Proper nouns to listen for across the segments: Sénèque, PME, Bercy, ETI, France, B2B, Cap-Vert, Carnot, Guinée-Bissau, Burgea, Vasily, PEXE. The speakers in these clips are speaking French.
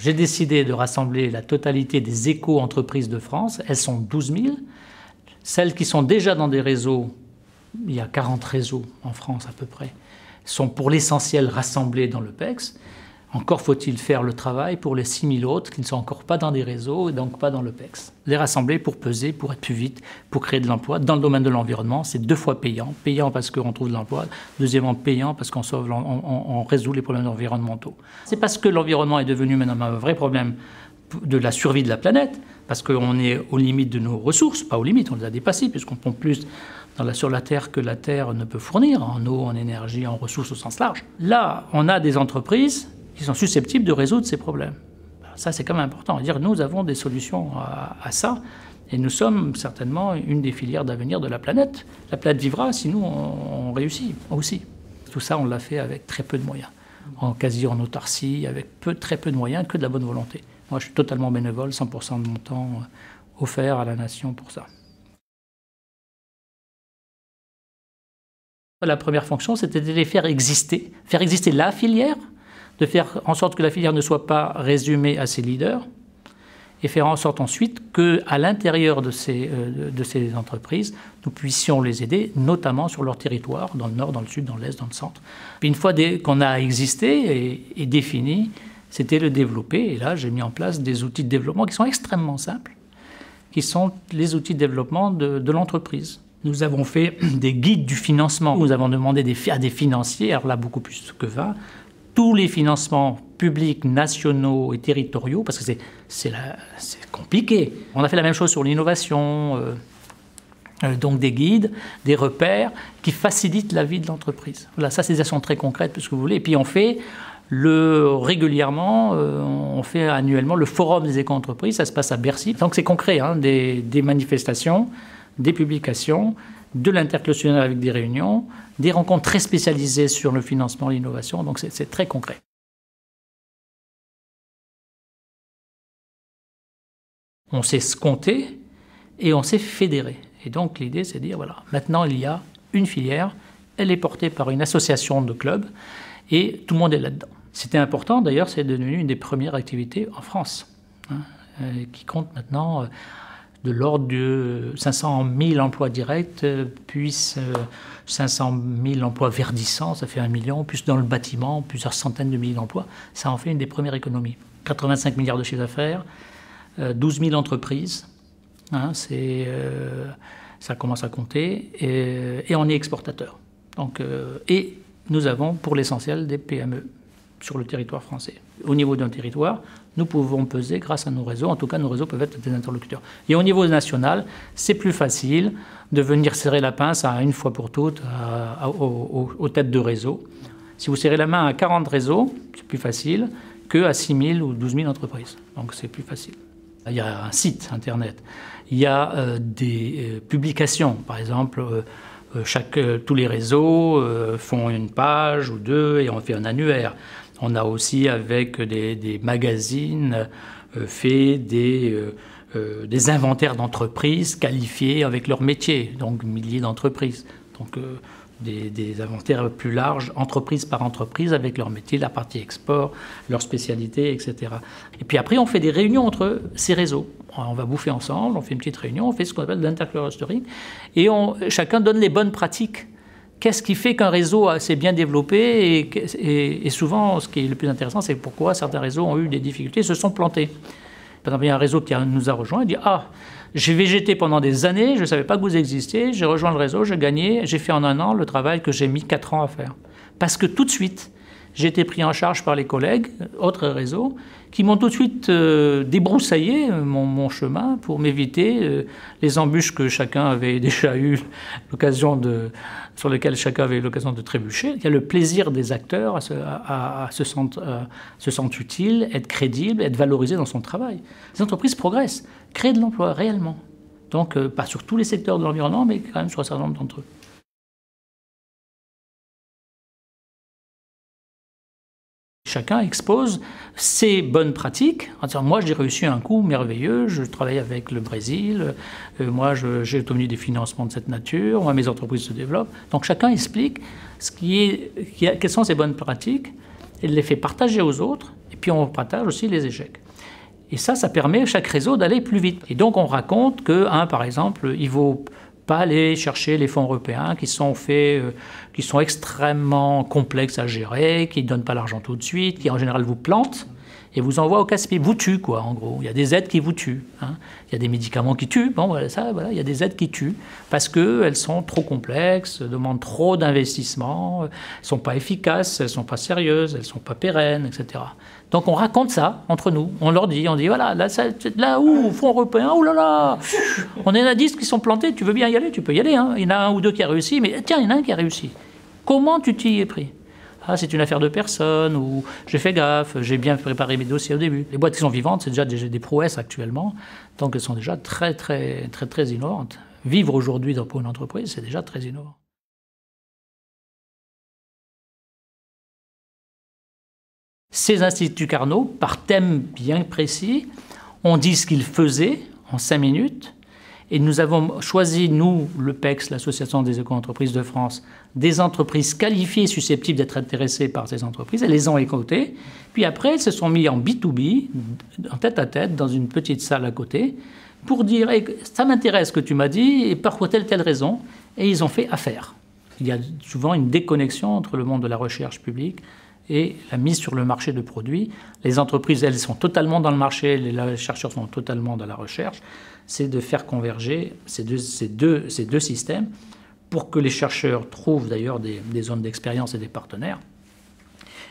J'ai décidé de rassembler la totalité des éco-entreprises de France. Elles sont 12 000. Celles qui sont déjà dans des réseaux, il y a 40 réseaux en France à peu près, sont pour l'essentiel rassemblés dans le PEXE. Encore faut-il faire le travail pour les 6 000 autres qui ne sont encore pas dans des réseaux et donc pas dans le PEXE. Les rassembler pour peser, pour être plus vite, pour créer de l'emploi. Dans le domaine de l'environnement, c'est 2 fois payant. Payant parce qu'on trouve de l'emploi, deuxièmement payant parce qu'on sauve, on résout les problèmes environnementaux. C'est parce que l'environnement est devenu maintenant un vrai problème de la survie de la planète, parce qu'on est aux limites de nos ressources, pas aux limites, on les a dépassées, puisqu'on pompe plus sur la Terre que la Terre ne peut fournir, en eau, en énergie, en ressources au sens large. Là, on a des entreprises qui sont susceptibles de résoudre ces problèmes. Alors ça, c'est quand même important. Dire, nous avons des solutions à ça, et nous sommes certainement une des filières d'avenir de la planète. La planète vivra si nous, on réussit aussi. Tout ça, on l'a fait avec très peu de moyens, quasi en autarcie, avec très peu de moyens, que de la bonne volonté. Moi, je suis totalement bénévole, 100% de mon temps offert à la nation pour ça. La première fonction, c'était de les faire exister la filière, de faire en sorte que la filière ne soit pas résumée à ses leaders, et faire en sorte ensuite qu'à l'intérieur de ces entreprises, nous puissions les aider, notamment sur leur territoire, dans le nord, dans le sud, dans l'est, dans le centre. Puis une fois qu'on a existé et défini, c'était le développer, et là j'ai mis en place des outils de développement qui sont extrêmement simples, qui sont les outils de développement de l'entreprise. Nous avons fait des guides du financement. Nous avons demandé à des financiers, alors là beaucoup plus que 20, tous les financements publics, nationaux et territoriaux, parce que c'est compliqué. On a fait la même chose sur l'innovation, donc des guides, des repères qui facilitent la vie de l'entreprise. Voilà, ça c'est des actions très concrètes, tout ce que vous voulez. Et puis on fait régulièrement, on fait annuellement le forum des éco-entreprises, ça se passe à Bercy. Donc c'est concret, hein, des manifestations, des publications, de l'interculturel avec des réunions, des rencontres très spécialisées sur le financement et l'innovation, donc c'est très concret. On sait se compter et on sait fédérer. Et donc l'idée c'est de dire, voilà, maintenant il y a une filière, elle est portée par une association de clubs et tout le monde est là-dedans. C'était important d'ailleurs, c'est devenu une des premières activités en France, hein, qui compte maintenant de l'ordre de 500 000 emplois directs, puis 500 000 emplois verdissants, ça fait 1 million, plus dans le bâtiment, plusieurs centaines de milliers d'emplois. Ça en fait une des premières économies. 85 milliards de chiffre d'affaires, 12 000 entreprises, hein, ça commence à compter, et on est exportateur. Donc, et nous avons pour l'essentiel des PME sur le territoire français. Au niveau d'un territoire, nous pouvons peser grâce à nos réseaux, en tout cas nos réseaux peuvent être des interlocuteurs. Et au niveau national, c'est plus facile de venir serrer la pince à une fois pour toutes aux têtes de réseau. Si vous serrez la main à 40 réseaux, c'est plus facile qu'à 6 000 ou 12 000 entreprises. Donc c'est plus facile. Il y a un site internet, il y a des publications, par exemple. Tous les réseaux font une page ou deux et on fait un annuaire. On a aussi avec des magazines fait des inventaires d'entreprises qualifiées avec leur métier, donc milliers d'entreprises. Donc des inventaires plus larges, entreprise par entreprise, avec leur métier, la partie export, leur spécialité, etc. Et puis après, on fait des réunions entre ces réseaux. On va bouffer ensemble, on fait une petite réunion, on fait ce qu'on appelle l'interclustering, et chacun donne les bonnes pratiques. Qu'est-ce qui fait qu'un réseau s'est bien développé et souvent, ce qui est le plus intéressant, c'est pourquoi certains réseaux ont eu des difficultés, se sont plantés. Par exemple, il y a un réseau qui nous a rejoints, il dit « Ah, j'ai végété pendant des années, je ne savais pas que vous existiez, j'ai rejoint le réseau, j'ai gagné, j'ai fait en 1 an le travail que j'ai mis 4 ans à faire. » Parce que tout de suite, j'ai été pris en charge par les collègues, autres réseaux, qui m'ont tout de suite débroussaillé mon chemin pour m'éviter les embûches que chacun avait déjà eu l'occasion sur lesquelles chacun avait eu l'occasion de trébucher. Il y a le plaisir des acteurs à se sentir utile, être crédible, être valorisé dans son travail. Les entreprises progressent, créent de l'emploi réellement. Donc pas sur tous les secteurs de l'environnement, mais quand même sur un certain nombre d'entre eux. Chacun expose ses bonnes pratiques en disant « moi j'ai réussi un coup merveilleux, je travaille avec le Brésil, moi j'ai obtenu des financements de cette nature, moi mes entreprises se développent ». Donc chacun explique quelles sont ses bonnes pratiques elle les fait partager aux autres, et puis on partage aussi les échecs. Et ça, ça permet à chaque réseau d'aller plus vite. Et donc on raconte qu'un, par exemple, il ne vaut pas aller chercher les fonds européens qui sont extrêmement complexes à gérer, qui ne donnent pas l'argent tout de suite, qui en général vous plantent et vous envoient au casse-pied, vous tuent quoi en gros. Il y a des aides qui vous tuent, hein. Il y a des médicaments qui tuent, bon voilà, ça, voilà, il y a des aides qui tuent parce qu'elles sont trop complexes, demandent trop d'investissement, elles ne sont pas efficaces, elles ne sont pas sérieuses, elles ne sont pas pérennes, etc. Donc on raconte ça entre nous, on leur dit, on dit voilà, là, ça, là où, Fonds européen, oh là là, on est à 10 qui sont plantés, tu veux bien y aller, tu peux y aller, hein. Il y en a un ou deux qui a réussi, mais tiens, il y en a un qui a réussi. Comment tu t'y es pris ? Ah, c'est une affaire de personne, ou j'ai fait gaffe, j'ai bien préparé mes dossiers au début. Les boîtes qui sont vivantes, c'est déjà des prouesses actuellement, donc elles sont déjà très innovantes. Vivre aujourd'hui pour une entreprise, c'est déjà très innovant. Ces instituts Carnot, par thème bien précis, on dit ce qu'ils faisaient en 5 minutes. Et nous avons choisi, nous, le PEXE, l'Association des éco-entreprises de France, des entreprises qualifiées susceptibles d'être intéressées par ces entreprises. Elles les ont écoutées. Puis après, elles se sont mises en B2B, en tête-à-tête, dans une petite salle à côté, pour dire hey, « ça m'intéresse ce que tu m'as dit, et par telle raison ». Et ils ont fait affaire. Il y a souvent une déconnexion entre le monde de la recherche publique et la mise sur le marché de produits. Les entreprises, elles, sont totalement dans le marché, les chercheurs sont totalement dans la recherche. C'est de faire converger ces deux systèmes pour que les chercheurs trouvent d'ailleurs des zones d'expérience et des partenaires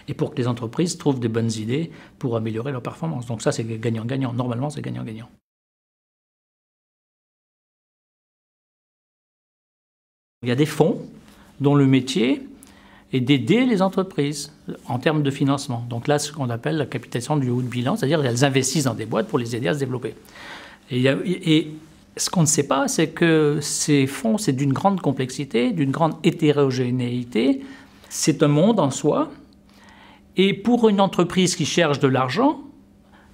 et pour que les entreprises trouvent des bonnes idées pour améliorer leur performance. Donc ça, c'est gagnant-gagnant. Normalement, c'est gagnant-gagnant. Il y a des fonds dont le métier et d'aider les entreprises en termes de financement. Donc là, ce qu'on appelle la capitalisation du haut de bilan, c'est-à-dire qu'elles investissent dans des boîtes pour les aider à se développer. Et ce qu'on ne sait pas, c'est que ces fonds, c'est d'une grande complexité, d'une grande hétérogénéité. C'est un monde en soi. Et pour une entreprise qui cherche de l'argent,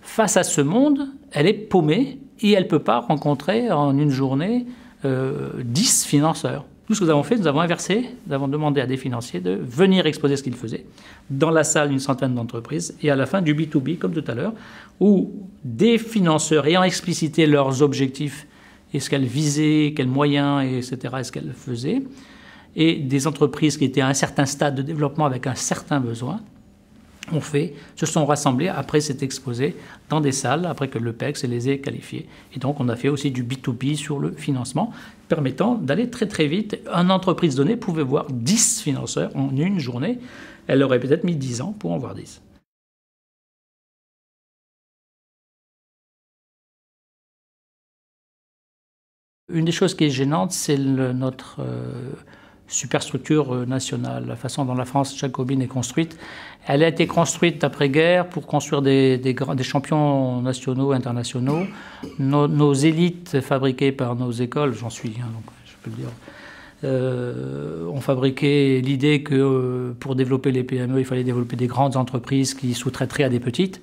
face à ce monde, elle est paumée et elle ne peut pas rencontrer en une journée 10 financeurs. Tout ce que nous avons fait, nous avons inversé, nous avons demandé à des financiers de venir exposer ce qu'ils faisaient dans la salle d'une centaine d'entreprises et à la fin du B2B, comme tout à l'heure, où des financeurs ayant explicité leurs objectifs et ce qu'elles visaient, quels moyens, etc., et ce qu'elles faisaient, et des entreprises qui étaient à un certain stade de développement avec un certain besoin, ont fait, se sont rassemblés après s'être exposés dans des salles, après que le PEXE les ait qualifiés. Et donc on a fait aussi du B2B sur le financement, permettant d'aller très vite. Une entreprise donnée pouvait voir 10 financeurs en une journée. Elle aurait peut-être mis 10 ans pour en voir 10. Une des choses qui est gênante, c'est notre superstructure nationale, la façon dont la France jacobine est construite. Elle a été construite après-guerre pour construire des champions nationaux, internationaux. Nos élites fabriquées par nos écoles, j'en suis, hein, donc, je peux le dire, ont fabriqué l'idée que pour développer les PME, il fallait développer des grandes entreprises qui sous-traiteraient à des petites.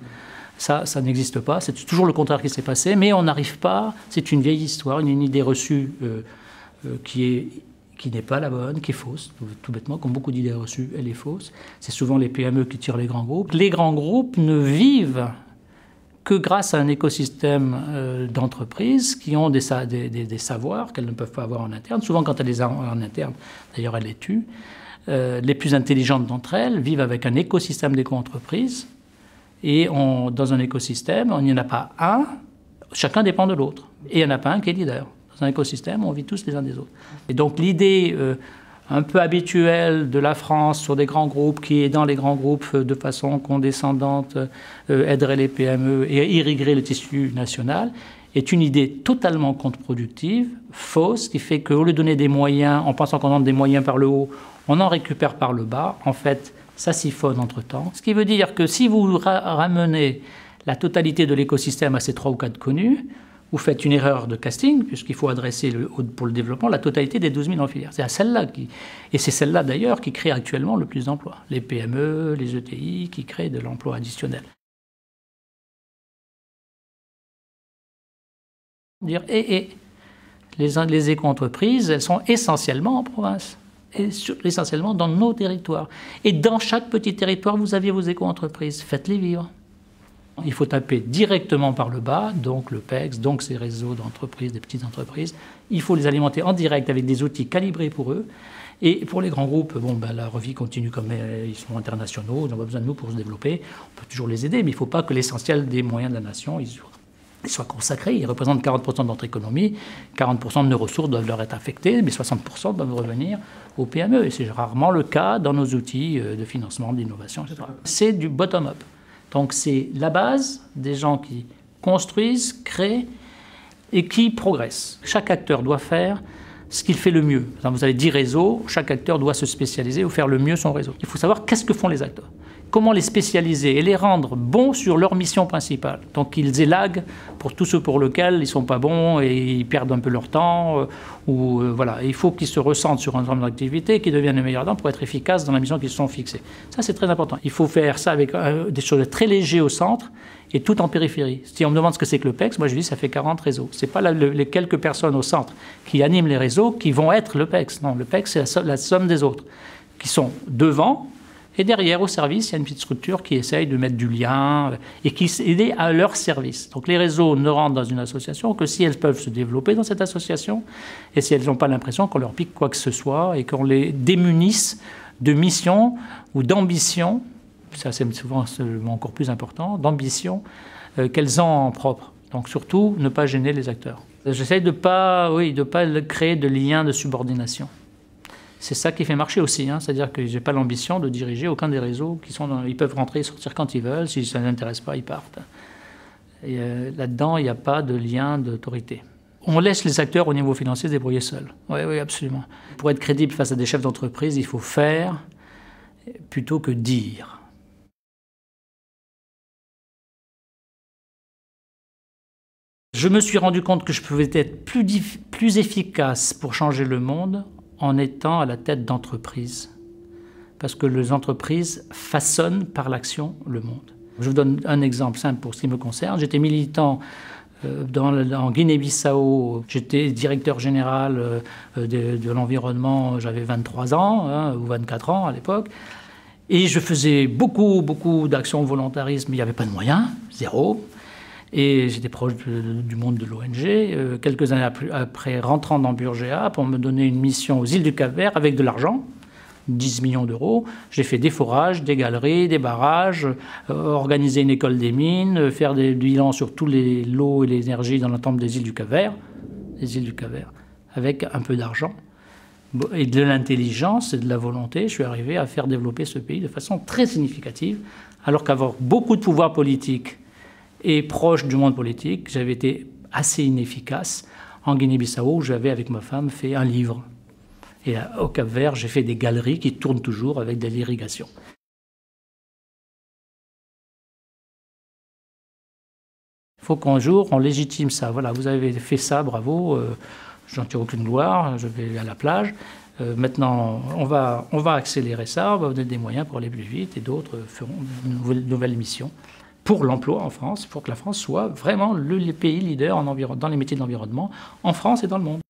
Ça n'existe pas, c'est toujours le contraire qui s'est passé, mais on n'arrive pas, c'est une vieille histoire, une idée reçue qui n'est pas la bonne, qui est fausse, tout bêtement, comme beaucoup d'idées reçues, elle est fausse. C'est souvent les PME qui tirent les grands groupes. Les grands groupes ne vivent que grâce à un écosystème d'entreprises qui ont des savoirs qu'elles ne peuvent pas avoir en interne. Souvent, quand elles les ont en interne, d'ailleurs, elles les tuent. Les plus intelligentes d'entre elles vivent avec un écosystème d'éco-entreprises. Et dans un écosystème, il n'y en a pas un, chacun dépend de l'autre. Et il n'y en a pas un qui est leader. Un écosystème, on vit tous les uns des autres. Et donc l'idée un peu habituelle de la France sur des grands groupes qui, aidant les grands groupes de façon condescendante, aiderait les PME et irriguerait le tissu national, est une idée totalement contre-productive, fausse, qui fait qu'au lieu de donner des moyens, en pensant qu'on donne des moyens par le haut, on en récupère par le bas. En fait, ça siphonne entre-temps. Ce qui veut dire que si vous ramenez la totalité de l'écosystème à ces 3 ou 4 connus, vous faites une erreur de casting, puisqu'il faut adresser pour le développement la totalité des 12 000 en filière. C'est à celle-là et c'est celle-là d'ailleurs qui crée actuellement le plus d'emplois. Les PME, les ETI qui créent de l'emploi additionnel. Dire les éco-entreprises, elles sont essentiellement en province. essentiellement dans nos territoires. Et dans chaque petit territoire, vous avez vos éco-entreprises. Faites-les vivre. Il faut taper directement par le bas, donc le PEXE, donc ces réseaux d'entreprises, des petites entreprises. Il faut les alimenter en direct avec des outils calibrés pour eux. Et pour les grands groupes, bon, ben, la revue continue comme ils sont internationaux, ils n'ont pas besoin de nous pour se développer. On peut toujours les aider, mais il ne faut pas que l'essentiel des moyens de la nation soient consacrés. Ils représentent 40% de notre économie, 40% de nos ressources doivent leur être affectées, mais 60% doivent revenir aux PME. Et c'est rarement le cas dans nos outils de financement, d'innovation, etc. C'est du bottom-up. Donc c'est la base des gens qui construisent, créent et qui progressent. Chaque acteur doit faire ce qu'il fait le mieux. Vous avez 10 réseaux, chaque acteur doit se spécialiser ou faire le mieux son réseau. Il faut savoir qu'est-ce que font les acteurs, comment les spécialiser et les rendre bons sur leur mission principale. Donc ils élaguent pour tout ce pour lequel ils ne sont pas bons et ils perdent un peu leur temps. Voilà. Il faut qu'ils se ressentent sur un ensemble d'activités, qu'ils deviennent les meilleurs pour être efficaces dans la mission qu'ils se sont fixée. Ça, c'est très important. Il faut faire ça avec des choses très légères au centre et tout en périphérie. Si on me demande ce que c'est que le PEXE, moi je dis ça fait 40 réseaux. Ce n'est pas les quelques personnes au centre qui animent les réseaux qui vont être le PEXE. Non, le PEXE, c'est la somme des autres qui sont devant. Et derrière, au service, il y a une petite structure qui essaye de mettre du lien et qui aide à leur service. Donc les réseaux ne rentrent dans une association que si elles peuvent se développer dans cette association et si elles n'ont pas l'impression qu'on leur pique quoi que ce soit et qu'on les démunisse de missions ou d'ambitions, ça c'est souvent encore plus important, d'ambitions qu'elles ont en propre. Donc surtout, ne pas gêner les acteurs. J'essaye de ne pas créer de liens de subordination. C'est ça qui fait marcher aussi, hein. C'est-à-dire que je n'ai pas l'ambition de diriger aucun des réseaux qui sont dans... Ils peuvent rentrer et sortir quand ils veulent, si ça ne les intéresse pas, ils partent. Et là-dedans, il n'y a pas de lien d'autorité. On laisse les acteurs au niveau financier se débrouiller seuls. Oui, oui, absolument. Pour être crédible face à des chefs d'entreprise, il faut faire plutôt que dire. Je me suis rendu compte que je pouvais être plus efficace pour changer le monde en étant à la tête d'entreprises, parce que les entreprises façonnent par l'action le monde. Je vous donne un exemple simple pour ce qui me concerne. J'étais militant en Guinée-Bissau, j'étais directeur général de l'environnement, j'avais 23 ans, hein, ou 24 ans à l'époque, et je faisais beaucoup d'actions volontarisme, mais il n'y avait pas de moyens, zéro. Et j'étais proche du monde de l'ONG. Quelques années après, rentrant dans Burgea, pour me donner une mission aux îles du Cap-Vert avec de l'argent, 10 millions d'euros, j'ai fait des forages, des galeries, des barrages, organiser une école des mines, faire des bilans sur tous les lots et les énergies dans l'ensemble des îles du Cap-Vert, avec un peu d'argent et de l'intelligence et de la volonté. Je suis arrivé à faire développer ce pays de façon très significative, alors qu'avoir beaucoup de pouvoir politique et proche du monde politique, j'avais été assez inefficace. En Guinée-Bissau, où j'avais, avec ma femme, fait un livre. Et au Cap-Vert, j'ai fait des galeries qui tournent toujours avec de l'irrigation. Il faut qu'un jour, on légitime ça. Voilà, vous avez fait ça, bravo, j'en tire aucune gloire, je vais à la plage. Maintenant, on va accélérer ça, on va donner des moyens pour aller plus vite, et d'autres feront de nouvelles missions pour l'emploi en France, pour que la France soit vraiment le pays leader dans les métiers de l'environnement en France et dans le monde.